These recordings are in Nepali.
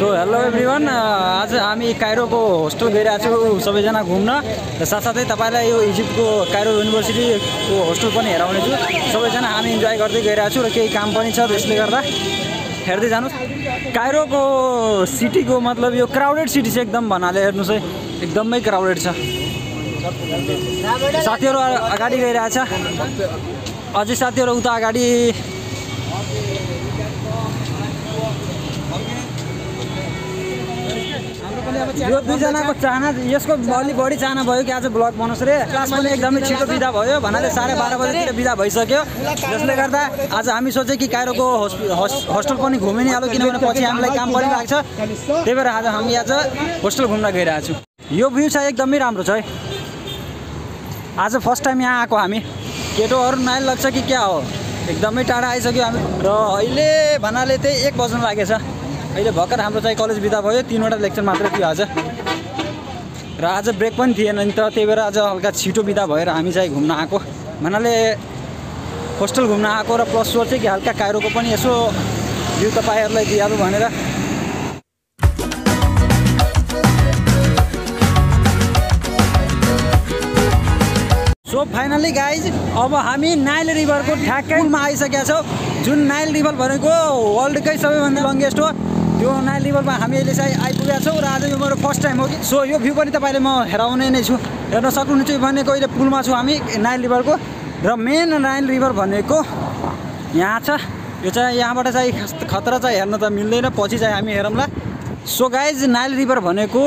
सो हेलो एभ्रिवान, आज हामी काइरोको होस्टल गइरहेछौँ सबैजना घुम्न र साथसाथै तपाईलाई यो इजिप्टको काइरो युनिभर्सिटीको होस्टल पनि हेराउनेछु। सबैजना हामी इन्जोय गर्दै गइरहेछौँ र केही काम पनि छ, त्यसले गर्दा हेर्दै जानुस्। काइरोको सिटीको मतलब यो क्राउडेड सिटी छ एकदम, भन्नाले हेर्नुस् है एकदमै क्राउडेड छ। साथीहरू अगाडि गइरहेछ, अझै साथीहरू उता अगाडि। यो दुईजनाको चाहना, यसको अलि बढी चाहना भयो कि आज ब्लग बनाउँछ रे। क्लास पनि एकदमै छिटो बिदा भयो, भन्नाले 12:30 बजेतिर बिदा भइसक्यो। जसले गर्दा आज हामी सोचे कि काइरोको होस्टल पनि घुमिने हालो, किनभने पछि हामीलाई काम पनि लाग्छ। त्यही भएर आज हामी आज होस्टल घुम्न गइरहेको छु। यो भ्यू छ एकदमै राम्रो छ है। आज फर्स्ट टाइम यहाँ आएको हामी केटोहरू, नाइल लाग्छ कि क्या हो, एकदमै टाढा आइसक्यो हामी। र अहिले भन्नाले त्यही 1 बज्न लागेछ। अहिले भर्खर हाम्रो चाहिँ कलेज बिदा भयो, 3वटा लेक्चर मात्रै थियो आज र आज ब्रेक पनि थिएन नि त। त्यही भएर आज हल्का छिटो बिदा भएर हामी चाहिँ घुम्न आएको, भन्नाले होस्टल घुम्न आएको। र प्लस सोचे कि हल्का काइरोको पनि यसो भ्यू तपाईँहरूलाई दिइहालौँ भनेर। सो फाइनली गाइज, अब हामी नाइल रिभरको ठ्याक्कैमा आइसकेका छौँ। जुन नाइल रिभर भनेको वर्ल्डकै सबैभन्दा लङ्गेस्ट हो, त्यो नाइल रिभरमा हामी अहिले चाहिँ आइपुगेका छौँ। र आज यो मेरो फर्स्ट टाइम हो कि। सो यो भ्यू पनि तपाईँले म हेराउने नै छु, हेर्न सक्नुहुन्छ। भनेको अहिले पुलमा छु हामी नाइल रिभरको, र मेन नाइल रिभर भनेको यहाँ छ। यो चाहिँ यहाँबाट चाहिँ खतरा चाहिँ हेर्न त मिल्दैन, पछि चाहिँ हामी हेरौँला। सो गाइज, नाइल रिभर भनेको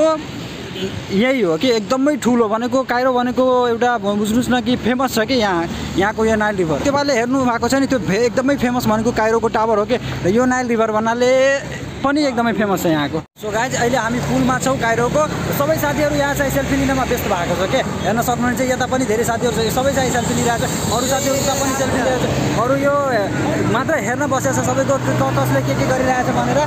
यही हो कि एकदमै ठुलो, भनेको काइरो भनेको एउटा बुझ्नुहोस् न कि फेमस छ कि यहाँको यो नाइल रिभर। तपाईँले हेर्नु भएको छ नि, त्यो एकदमै फेमस भनेको काइरोको टावर हो कि, र यो नाइल रिभर भन्नाले पनि एकदमै फेमस छ यहाँको। सो गाइज, अहिले हामी पुलमा छौँ काइरोको। सबै साथीहरू यहाँ चाहिँ सेल्फी लिनमा व्यस्त भएको छ के, हेर्न सक्नुहुन्छ। यता पनि धेरै साथीहरू छ, सबै चाहिँ सेल्फी लिइरहेको छ। अरू साथीहरू उता पनि सेल्फी लिइरहेको छ, अरू यो मात्र हेर्न बसेको छ सबैको कसले के गरिरहेको छ भनेर।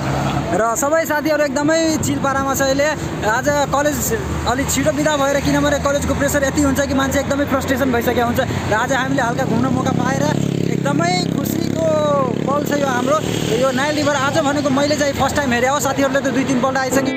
र सबै साथीहरू एकदमै चिल पारामा छ अहिले। आज कलेज अलिक छिटो बिदा भएर, किनभने कलेजको प्रेसर यति हुन्छ कि मान्छे एकदमै फ्रस्ट्रेसन भइसकेको हुन्छ। र आज हामीले हल्का घुम्न मौका पाएर एकदमै खुसीको पल छ यो हाम्रो। यो नाइल रिभर आज भनेको मैले चाहिँ फर्स्ट टाइम हेरेँ हो, साथीहरूले त 2-3 पल्ट आइसके।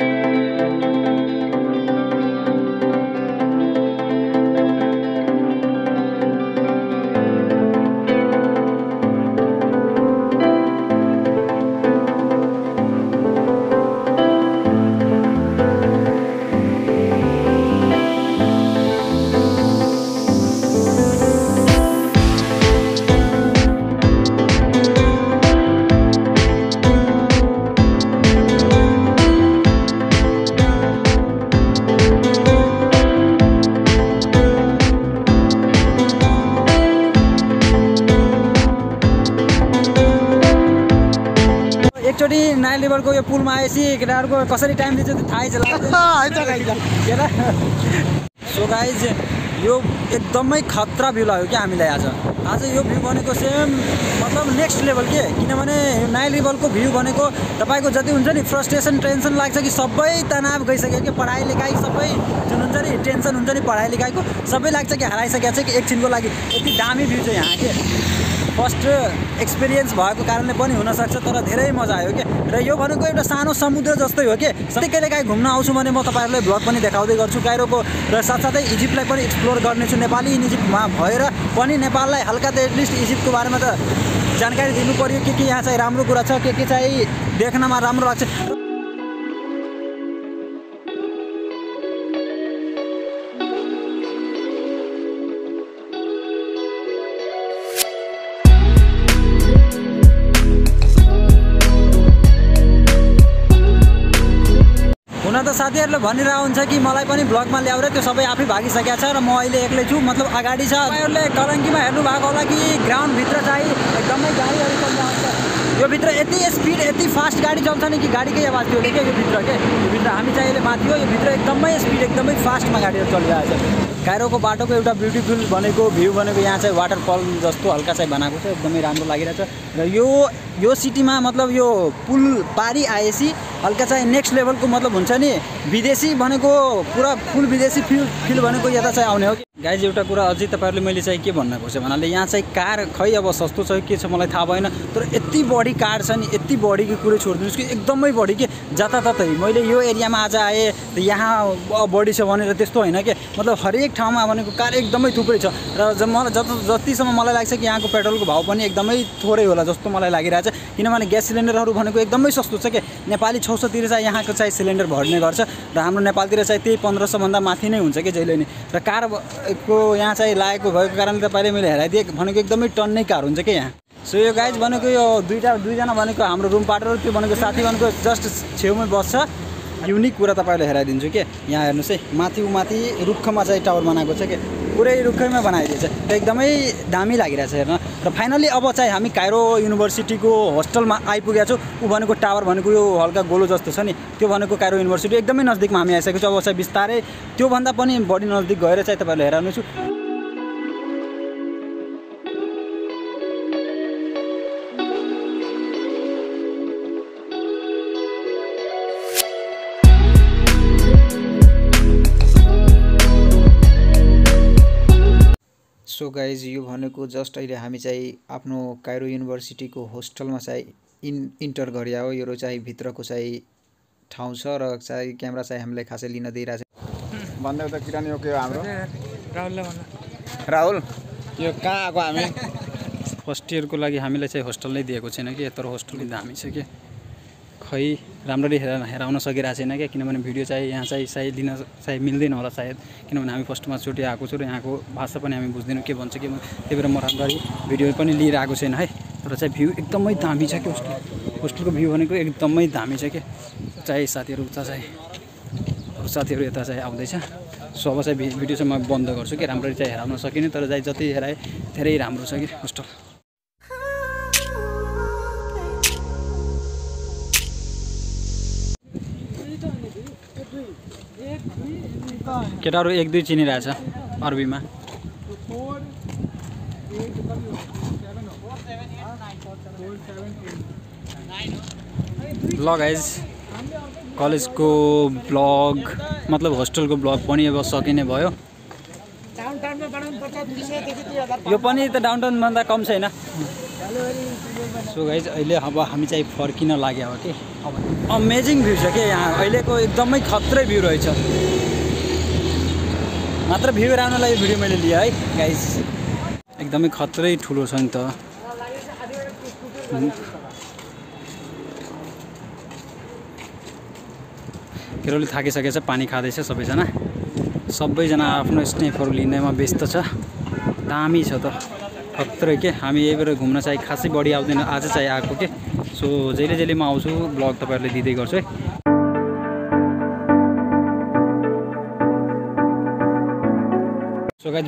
नाइल रिभरको यो पुलमा आएपछि केटाहरूको कसरी टाइम दिन्छ त्यो थाहै छैन। सो गाइज, यो एकदमै खतरा भ्यू लाग्यो क्या हामीलाई आज। आज यो भ्यू भनेको सेम मतलब नेक्स्ट लेभल के, किनभने नाइल रिभरको भ्यू भनेको तपाईँको जति हुन्छ नि फ्रस्ट्रेसन, टेन्सन लाग्छ कि सबै तनाव गइसक्यो कि, पढाइ लेखाइ सबै जुन हुन्छ नि टेन्सन हुन्छ नि पढाइ लेखाइको, सबै लाग्छ कि हराइसकेको छ कि एकछिनको लागि। यति दामी भ्यू छ यहाँ के, फर्स्ट एक्सपिरियन्स भएको कारणले पनि हुनसक्छ, तर धेरै मजा आयो क्या। र यो भनेको एउटा सानो समुद्र जस्तै हो कि। सधैँ कहिलेकाहीँ घुम्न आउँछु भने म तपाईँहरूलाई भ्लग पनि देखाउँदै गर्छु काइरोको, र साथसाथै इजिप्टलाई पनि एक्सप्लोर गर्नेछु। नेपाली इजिप्टमा भएर पनि नेपाललाई हल्का त एटलिस्ट इजिप्टको बारेमा त जानकारी दिनु पऱ्यो कि यहाँ चाहिँ राम्रो कुरा छ, के चाहिँ देख्नमा राम्रो लाग्छ। साथीहरूले भनिरहेको हुन्छ कि मलाई पनि ब्लगमा ल्याएर, त्यो सबै आफै भागिसकेको छ र म अहिले एक्लै छु, मतलब अगाडि छ। तपाईँहरूले कलङ्कीमा हेर्नु भएको होला कि ग्राउन्डभित्र चाहिँ एकदमै गाडीहरू चलिरहेको छ। यो भित्र यति स्पिड, यति फास्ट गाडी चल्छ नि कि गाडीकै आवाज थियो कि यो भित्र हामी चाहिँ अहिले माथि हो। यो भित्र एकदमै स्पिड, एकदमै फास्टमा गाडीहरू चलिरहेको छ। काइरोको बाटोको एउटा ब्युटिफुल भनेको भ्यू भनेको यहाँ चाहिँ वाटरफल जस्तो हल्का चाहिँ बनाएको छ, एकदमै राम्रो लागिरहेको छ। र यो सिटीमा मतलब यो पुल पारी आएपछि हल्का चाहिँ नेक्स्ट लेभलको मतलब हुन्छ नि, विदेशी भनेको पुरा फुल विदेशी फिल भनेको यता चाहिँ आउने हो कि। गाइज एउटा कुरा अझै तपाईहरुले मैले चाहिँ के भन्न खोजे भन्नाले यहाँ चाहिँ कार खै अब सस्तो छ के छ मलाई थाहा भएन, तर यति बढी कार छ नि, यति बढी के कुरा छोड्दिनुस् कि एकदमै बढी के जताततै। मैले यो एरियामा आज आए त यहाँ बढी छ भनेर त्यस्तो हैन के, मतलब हरेक ठाउँमा भनेको कार एकदमै थुप्रै छ र जतिसम्म मलाई लाग्छ कि यहाँको पेट्रोलको भाव पनि एकदमै थोरै होला जस्तो मलाई लागिरहेछ, किनभने ग्यास सिलिन्डरहरु भनेको एकदमै सस्तो छ के। नेपाली 600 तिर चाहिँ यहाँको चाहिँ सिलिन्डर भर्ने गर्छ र हाम्रो नेपालतिर चाहिँ त्यही 1500 भन्दा माथि नै हुन्छ के जहिले नि। र कार को यहाँ चाहिँ लागेको भएको कारणले तपाईले मैले हेराइदिए भनेको एकदमै टन्नै कार हुन्छ के यहाँ। सो यो गाइज भनेको यो दुईजना भनेको हाम्रो रूम पार्टनर, त्यो भनेको साथी भनेको जस्ट छेउमै बस्छ। युनिक कुरा तपाईले हेराइदिन्छु के, यहाँ हेर्नुस् है, माथि रुखमा चाहिँ टावर बनाएको छ के, पुरै रुखैमा बनाइदिएछ, एकदमै दामी लागिरहेछ हेर्न। र फाइनली अब चाहिँ हामी कायरो युनिभर्सिटीको होस्टलमा आइपुगेका छौँ। ऊ भनेको टावर भनेको यो हल्का गोलो जस्तो छ नि, त्यो भनेको कायरो युनिभर्सिटी एकदमै नजदिकमा हामी आइसकेको छौँ। अब चाहिँ बिस्तारै त्योभन्दा पनि बढी नजदिक गएर चाहिँ तपाईँहरूले हेराउनेछु। सो गाइज यो भनेको जस्ट अहिले हामी चाहिँ आफ्नो कायरो युनिभर्सिटीको होस्टलमा चाहिँ इन्टर गरिया हो। यो चाहिँ भित्रको चाहिँ ठाउँ छ र चाहिँ क्यामेरा चाहिँ हामीलाई खासै लिन दिइरहेछ। भन्दै त किरानी ओके हो हाम्रो राहुलले भन्न। राहुल यो कहाँ आएको हामी? फर्स्ट इयरको लागि हामीलाई चाहिँ होस्टल नै दिएको छैन कि, तर होस्टल दामी छ कि, खै राम्ररी हेराउन सकिरहेको छैन क्या, किनभने भिडियो चाहिँ यहाँ चाहिँ सायद दिन चाहिँ मिल्दैन होला सायद, किनभने हामी फर्स्टमा चोटि आएको छौँ र यहाँको भाषा पनि हामी बुझ्दैनौँ के भन्छ के, त्यही भएर म राम्ररी भिडियो पनि लिएर आएको छैन है। तर चाहिँ भ्यू एकदमै दामी छ कि, होस्टेलको भ्यू भनेको एकदमै दामी छ कि। चाहिँ साथीहरू उता चाहिँ अरू साथीहरू यता चाहिँ आउँदैछ। सो अब चाहिँ भिडियो चाहिँ म बन्द गर्छु कि, राम्ररी चाहिँ हेराउन सकिने, तर चाहिँ जति हेराएँ धेरै राम्रो छ कि होस्टेल। केटाहरू 1-2 चिनिरहेछ अरबीमा। ब्लग गाइज कलेजको ब्लग मतलब होस्टेलको ब्लग पनि अब सकिने भयो। यो पनि त डाउनटाउनभन्दा कम छैन। सो गाइज अहिले अब हामी चाहिँ फर्किन लाग्यो हो कि। अब अमेजिङ भ्यू छ क्या यहाँ, अहिलेको एकदमै खत्रै भ्यू रहेछ। मात्र भ्यू राम्रोलाई भिडियो मैले लिएँ है गाइज, एकदमै खत्रै ठुलो छ नि त। केरोले थाकिसकेछ, पानी खाँदैछ सबैजना आफ्नो स्नेपहरू लिनेमा व्यस्त छ। दामी छ त खत्रै के, हामी यही भएर घुम्न चाहिँ खासै बढी आउँदैन, आज चाहिँ आएको के। सो जहिले म आउँछु ब्लग तपाईँहरूले दिँदै गर्छु है। सो गाइज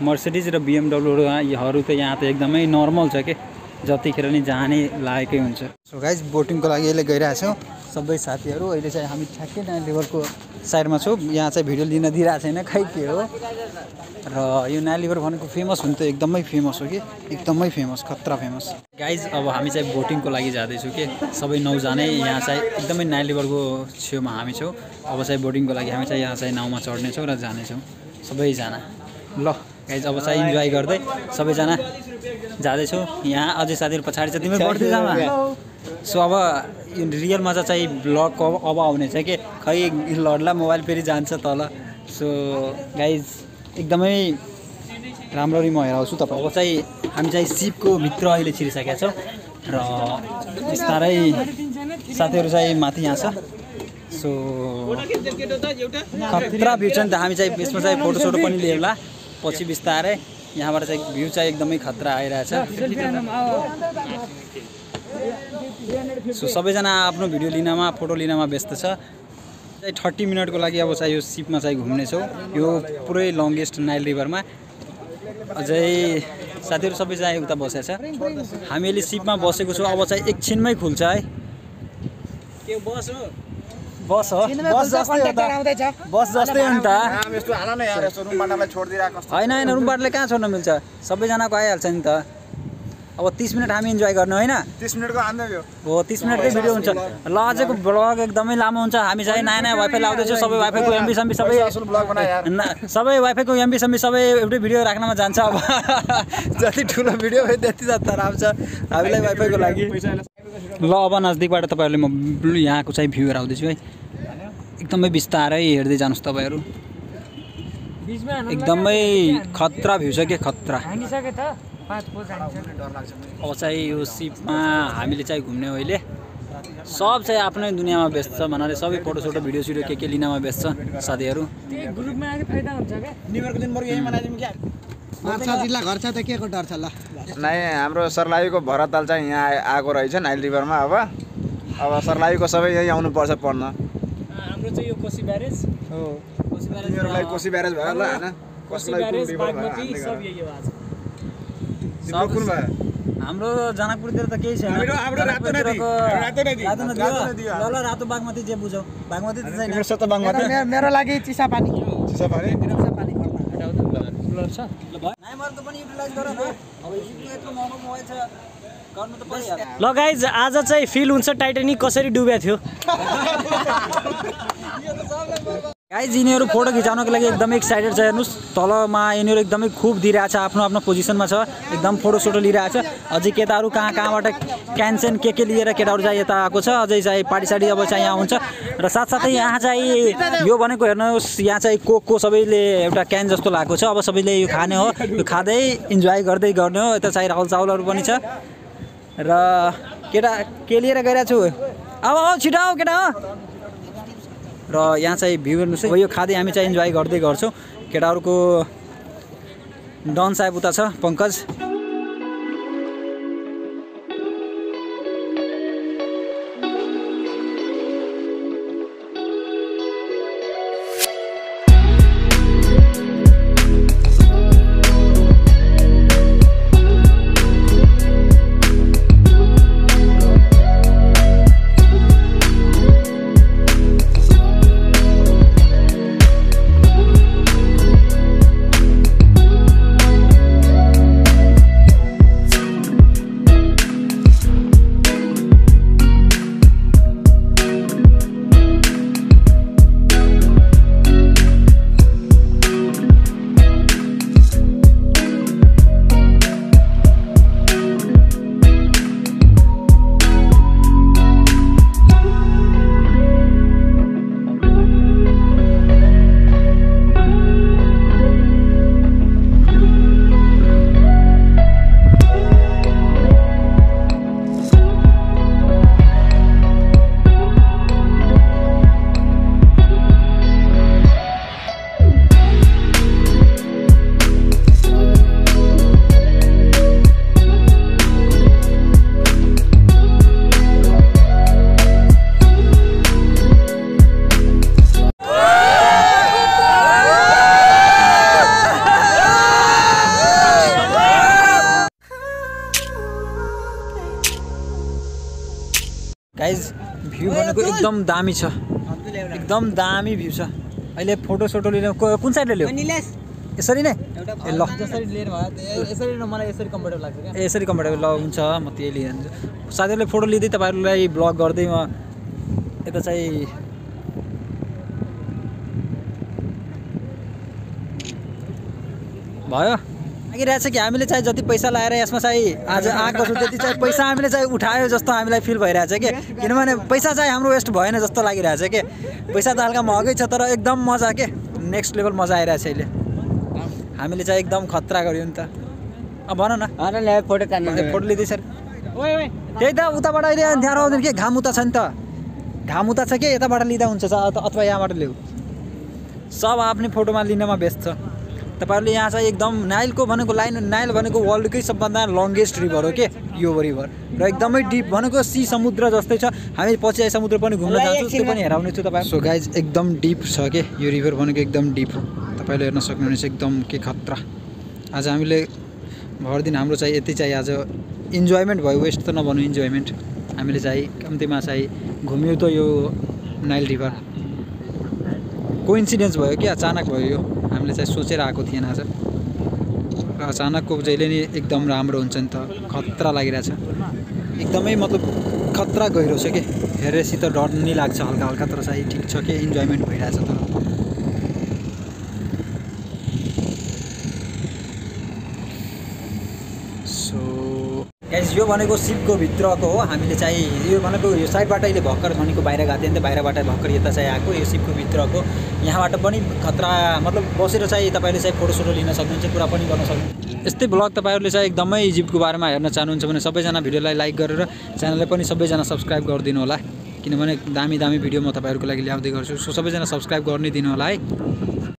मर्सिडिज र BMW त यहाँ त एकदमै नर्मल छ के, जतिखेर नि जाने लागेकै हुन्छ। सो गाइज बोटिङको लागि अहिले गइरहेछौँ सबै साथीहरू। अहिले चाहिँ हामी ठ्याक्कै नाइल रिभरको साइडमा छौँ, यहाँ चाहिँ भिडियो लिन दिइरहेको छैन खै के हो। र यो नाइल रिभर भनेको फेमस हुनु त एकदमै फेमस हो कि, एकदमै फेमस खतरा फेमस। गाइज अब हामी चाहिँ बोटिङको लागि जाँदैछौँ कि, सबै नौजनै यहाँ चाहिँ एकदमै नाइल रिभरको छेउमा हामी छौँ। अब चाहिँ बोटिङको लागि हामी चाहिँ यहाँ चाहिँ नाउँमा चढ्नेछौँ र जानेछौँ सबैजना। ल गाइज अब चाहिँ इन्जोय गर्दै सबैजना जाँदैछौँ। यहाँ अझै साथीहरू पछाडि छ, तिमी गर्दै जाऊ। सो अब रियल मजा चाहिँ ब्लग अब आउने छ कि, खै लड्ला मोबाइल फेरि जान्छ तल। सो गाइज एकदमै राम्ररी म हेराउँछु तपाईँ। अब चाहिँ हामी चाहिँ सिपको भित्र अहिले छिरिसकेका छौँ र बिस्तारै साथीहरू चाहिँ माथि यहाँ छ। सो खतरा भ्यू छ नि त, हामी चाहिँ यसमा चाहिँ फोटोसोटो पनि लिएला पछि बिस्तारै। यहाँबाट चाहिँ भ्यू चाहिँ एकदमै खतरा आइरहेछ। सो सबैजना आफ्नो भिडियो लिनमा फोटो लिनमा व्यस्त छ। चाहिँ 30 मिनटको लागि अब चाहिँ यो सिपमा चाहिँ घुम्नेछौँ, यो पुरै लङ्गेस्ट नाइल रिभरमा। अझै साथीहरू सबै चाहिँ उता बसेको छ, हामी अहिले सिपमा बसेको छौँ। अब चाहिँ एकछिनमै खुल्छ है। बस हो, बस जस्तै हो नि त। होइन रुमबाट कहाँ छोड्न मिल्छ, सबैजनाको आइहाल्छ नि त। अब 30 मिनट हामी इन्जोय गर्ने हैन 30 मिनेटको आन्द हो 30 मिनेटको भिडियो हुन्छ ल आजको ब्लग एकदमै लामो हुन्छ हामी चाहिँ नयाँ नयाँ वाइफाई लाउँदै छौ सबै वाइफाईको एमबी सम्बी सबै असल ब्लग बना यार सबै वाइफाईको एमबी सम्बी सबै एउटै भिडियो राख्नमा जान्छ अब जति ठुलो भिडियो भए त्यति जता राम्रो छ हामीलाई वाइफाईको लागि ल अब नजदिकबाट तपाईहरुले म यहाँको चाहिँ भ्यू गराउँदै छु है एकदमै बिस्तारै हेर्दै जानुस् तपाईहरु एकदमै खतरा भ्यू छ के खतरा हानिसके त अब चाहे यो सिपमा हामीले चाहिँ घुम्ने अहिले सब चाहिँ आफ्नै दुनियाँमा व्यस्त छ भन्नाले सबै फोटो सोटो भिडियो सिडियो के लिनमा व्यस्त छ साथीहरु त्यो ग्रुपमा आके फाइदा हुन्छ के निमरको दिन मर्यो यही मनाइदिम के माछा जिल्ला घर छ त केको डर छ ल नाइ हाम्रो सरलाईको भरतल चाहिँ यहाँ आएको रहेछ नाइल रिभरमा अब सरलाईको सबै यही आउनु पर्छ पढ्न हाम्रो चाहिँ यो कोशी ब्यारेज हो कोशी ब्यारेज तिमीहरुलाई कोशी ब्यारेज भयो होला हैन कोशी ब्यारेज बागमती सब यही हो आज हाम्रो जनकपुरतिर त केही छैन हाम्रो रातो नदी ल ल रातो बागमती जे बुझौ बागमती त छैन मेरो सत्ता बागमती मेरो लागि चिसा पानी हटाउ त ल छ ल भयो नाइ मर त पनि युटिलाइज गर न अब युट्युबको यत्रो महँगो मोबाइल छ गर्न त पर्छ यार ल गाइज आज चाहिँ फिल हुन्छ टाइटानिक कसरी डुब्या थियो यो त सबले बर्बाद गाइज यिनीहरु फोटो खिचाउनको लागि एकदम एक्साइटेड छ हेर्नुस् तलमा यिनीहरु एकदमै खुब दिइरहेछ आफ्नो पोजिसनमा छ एकदम फोटो सोटो लिइरहेछ अझै केटाहरु कहाँबाट क्यान्सन के लिएर केटाहरु चाहिँ यता आएको छ अझै चाहिँ पार्टी साडी अब चाहिँ यहाँ हुन्छ र साथसाथै यहाँ चाहिँ यो भनेको हेर्नुस् यहाँ चाहिँ कोक सबैले एउटा क्यान जस्तो लागेको छ अब सबैले यो खाने हो यो खादै इन्जोय गर्दै गर्ने हो यता चाहिँ राहुल चाउलहरु पनि छ र केटा के लिएर गइरहेछ अब आऊ छिटो आऊ केटा हो र यहाँ चाहिँ भ्यू हेर्नुस् है यो खादै हामी चाहिँ इन्जोय गर्दै गर्छौं केटाहरुको डन साहेब उता छ पंकज गाइज भ्यू भनेको एकदम दामी छ एकदम दामी भ्यू छ अहिले फोटो सोटो लिने कुन साइडले ल्यो निलेश यसरी नै ए ल जसरी लिएर भयो यसरी न मलाई यसरी कम्फर्टेबल लाग्छ के यसरी कम्फर्टेबल ल हुन्छ म त्यही लिन्छु साथीहरुले फोटो लिदै तपाईहरुलाई ब्लग गर्दै म यता चाहिँ भयो लागिरहेछ कि हामीले चाहिँ जति पैसा लाएर यसमा चाहिँ आज आएको छु त्यति चाहिँ पैसा हामीले चाहिँ उठायो जस्तो हामीलाई फिल भइरहेछ के किनभने पैसा चाहिँ हाम्रो वेस्ट भएन जस्तो लागिरहेछ के पैसा त हल्का महँगै छ तर एकदम मजा के नेक्स्ट लेभल मजा आइरहेछ अहिले हामीले चाहिँ एकदम खतरा गऱ्यौँ नि त अब भन न फोटो लिँदै सर त्यही त उताबाट अहिले ध्यान आउँदैन कि घाम उता छ नि त घाम उता छ कि यताबाट लिँदा हुन्छ अथवा यहाँबाट लिऊ सब आफ्नै फोटोमा लिनमा व्यस्त छ तपाईहरुले यहाँ चाहिँ एकदम नाइल भनेको वर्ल्डकै सबभन्दा लङ्गेस्ट रिभर हो के यो रिभर र एकदमै डिप भनेको सी समुद्र जस्तै छ हामी पछि आइ समुद्र पनि घुम्न जान्छौँ त्यो पनि हेराउने छु तपाईहरु सो गाइज एकदम डिप छ के यो रिभर भनेको एकदम डिप हो तपाईले हेर्न सक्नुहुनेछ एकदम के खतरा आज हामीले भर दिन हाम्रो चाहिँ यति चाहिँ आज इन्जोयमेन्ट भयो वेस्ट त नभनौँ इन्जोयमेन्ट हामीले चाहिँ कम्तीमा चाहिँ घुम्यो त यो नाइल रिभर कोइन्सिडेन्स भयो के अचानक भयो यो हामीले चाहिँ सोचेर आएको थिएन आज अचानक को जहिले नि एकदम राम्रो हुन्छ नि त। खतरा लागिरहेछ एकदमै, मतलब खतरा गहिरो छ के, हेरेसित डर नि लाग्छ हल्का हल्का, तर चाहिँ ठिक छ के, इन्जोयमेन्ट भइरहेछ। तर सो गाइस यो भनेको सिपको भित्रको हो, हामीले चाहिँ यो भनेको यो साइडबाट अहिले भर्खर भनेको बाहिर गएको थिएँ नि त, बाहिरबाट भर्खर यता चाहिँ आएको। यो सिपको भित्रको यहाँबाट पनि खतरा, मतलब बसेर चाहिँ तपाईँले चाहिँ फोटोसोटो लिन सक्नुहुन्छ, कुरा पनि गर्न सक्नुहुन्छ। यस्तै भ्लग तपाईँहरूले चाहिँ एकदमै इजिप्टको बारेमा हेर्न चाहनुहुन्छ भने सबैजना भिडियोलाई लाइक गरेर च्यानललाई पनि सबैजना सब्सक्राइब गरिदिनु होला, किनभने दामी दामी भिडियो म तपाईँहरूको लागि ल्याउँदै गर्छु। सो सबैजना सब्सक्राइब गरिदिनु होला है।